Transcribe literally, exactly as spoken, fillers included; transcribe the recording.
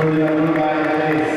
for the other guy.